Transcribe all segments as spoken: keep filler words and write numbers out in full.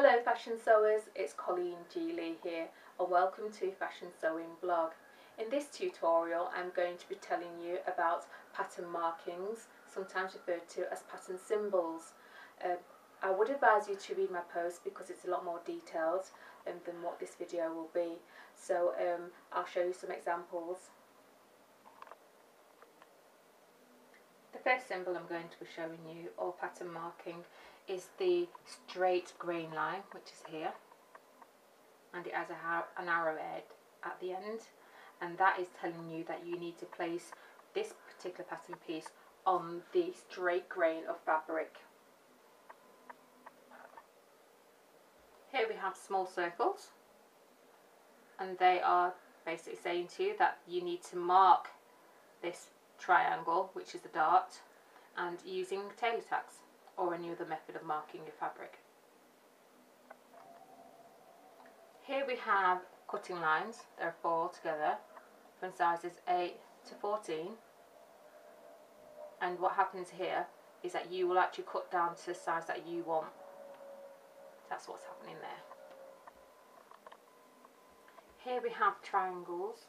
Hello fashion sewers, it's Colleen G Lea here, and welcome to Fashion Sewing Blog. In this tutorial I'm going to be telling you about pattern markings, sometimes referred to as pattern symbols. Uh, I would advise you to read my post because it's a lot more detailed um, than what this video will be, so um, I'll show you some examples. The first symbol I'm going to be showing you, or pattern marking, is the straight grain line, which is here, and it has a, an arrowhead at the end, and that is telling you that you need to place this particular pattern piece on the straight grain of fabric. Here we have small circles, and they are basically saying to you that you need to mark this triangle, which is the dart, and using tailor tacks or any other method of marking your fabric. Here we have cutting lines. There are four together from sizes eight to fourteen, and what happens here is that you will actually cut down to the size that you want. That's what's happening there. Here we have triangles,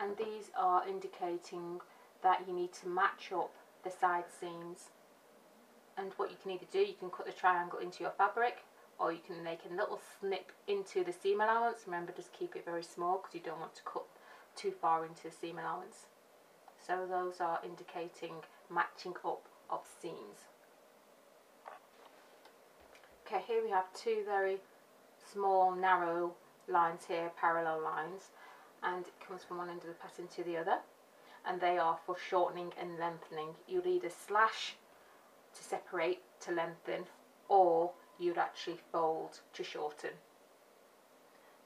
and these are indicating that you need to match up the side seams, and what you can either do, you can cut the triangle into your fabric, or you can make a little snip into the seam allowance. Remember, just keep it very small because you don't want to cut too far into the seam allowance. So those are indicating matching up of seams. Okay, here we have two very small narrow lines here, parallel lines, and it comes from one end of the pattern to the other, and they are for shortening and lengthening. You'll either slash to separate to lengthen, or you'd actually fold to shorten.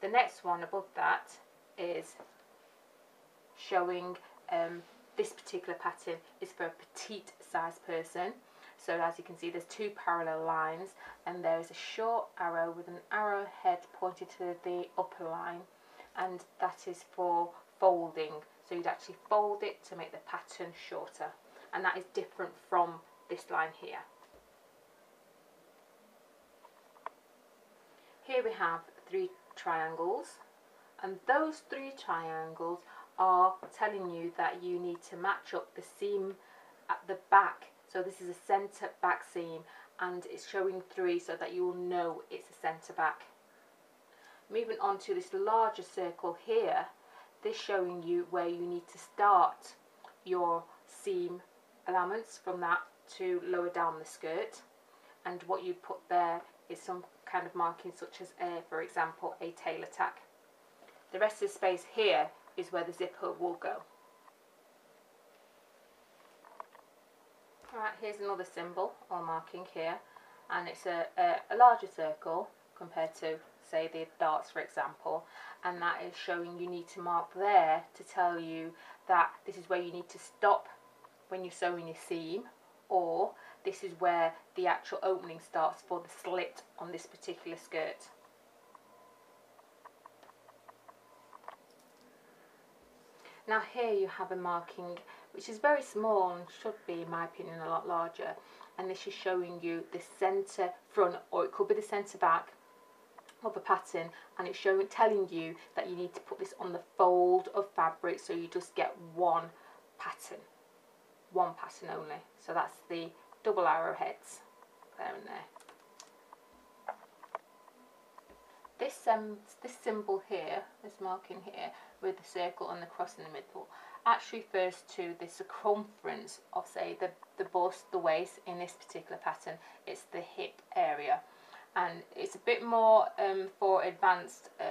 The next one above that is showing um, this particular pattern is for a petite sized person. So as you can see, there's two parallel lines, and there is a short arrow with an arrowhead pointing to the upper line, and that is for folding. So you'd actually fold it to make the pattern shorter, and that is different from this line here. Here we have three triangles, and those three triangles are telling you that you need to match up the seam at the back. So this is a centre back seam, and it's showing three so that you will know it's a centre back. Moving on to this larger circle here, this showing you where you need to start your seam allowance from that to lower down the skirt, and what you put there is some kind of marking, such as a, for example, a tailor tack. The rest of the space here is where the zipper will go. Alright, here's another symbol or marking here, and it's a, a, a larger circle compared to, say, the darts, for example, and that is showing you need to mark there to tell you that this is where you need to stop when you're sewing your seam, or this is where the actual opening starts for the slit on this particular skirt. Now here you have a marking which is very small and should be, in my opinion, a lot larger, and this is showing you the centre front, or it could be the centre back of a pattern, and it's showing, telling you that you need to put this on the fold of fabric, so you just get one pattern. One pattern only. So that's the double arrowheads there and there. This um, this symbol here, this marking here with the circle and the cross in the middle, actually refers to the circumference of, say, the the bust, the waist. In this particular pattern, it's the hip area, and it's a bit more um, for advanced uh,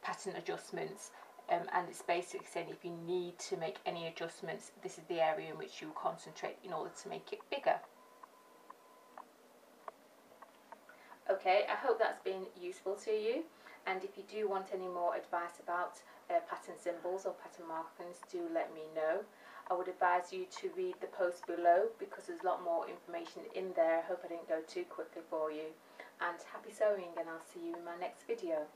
pattern adjustments. Um, and it's basically saying if you need to make any adjustments, this is the area in which you concentrate in order to make it bigger. Okay, I hope that's been useful to you, and if you do want any more advice about uh, pattern symbols or pattern markings, do let me know. I would advise you to read the post below because there's a lot more information in there. I hope I didn't go too quickly for you, and happy sewing, and I'll see you in my next video.